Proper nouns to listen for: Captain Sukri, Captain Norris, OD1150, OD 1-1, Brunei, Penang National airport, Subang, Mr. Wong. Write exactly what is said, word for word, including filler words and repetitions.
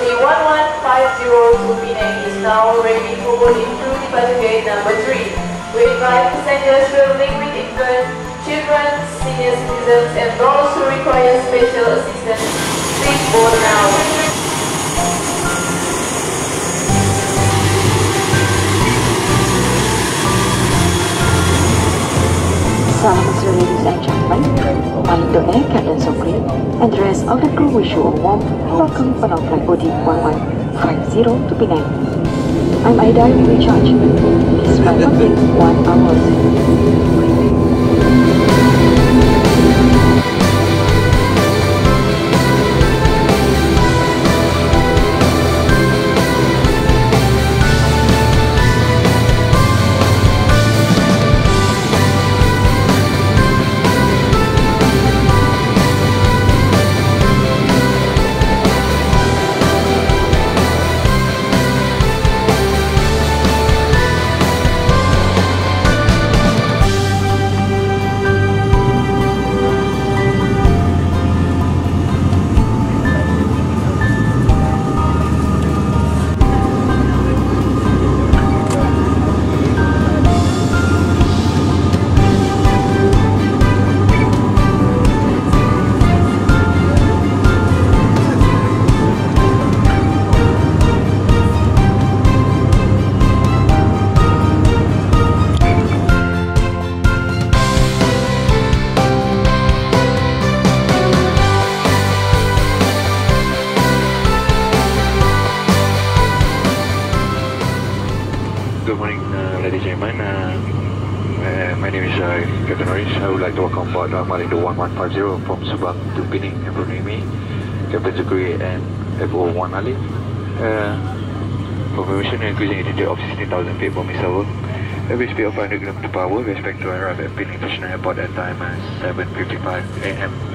O D one one five zero to Penang is now ready for boarding through departure gate number three. We invite passengers traveling with infants, children, senior citizens, and those who require special assistance. Please board now. So, ladies and gentlemen, on the air, Captain Sukri, and the rest of the crew wish you a warm welcome on our flight O D one one five zero to Penang. I'm Aida, we will charge. This flight will take one hour. Captain Norris, I would like to welcome aboard O D eleven fifty from Subang to Penang and Brunei me, Captain Sukri and F zero one Ali. Uh, Confirmation increasing altitude of sixteen thousand feet per Mister Wong. Average speed of five hundred kilometers per hour. We expect to arrive at Penang National airport at time seven fifty-five A M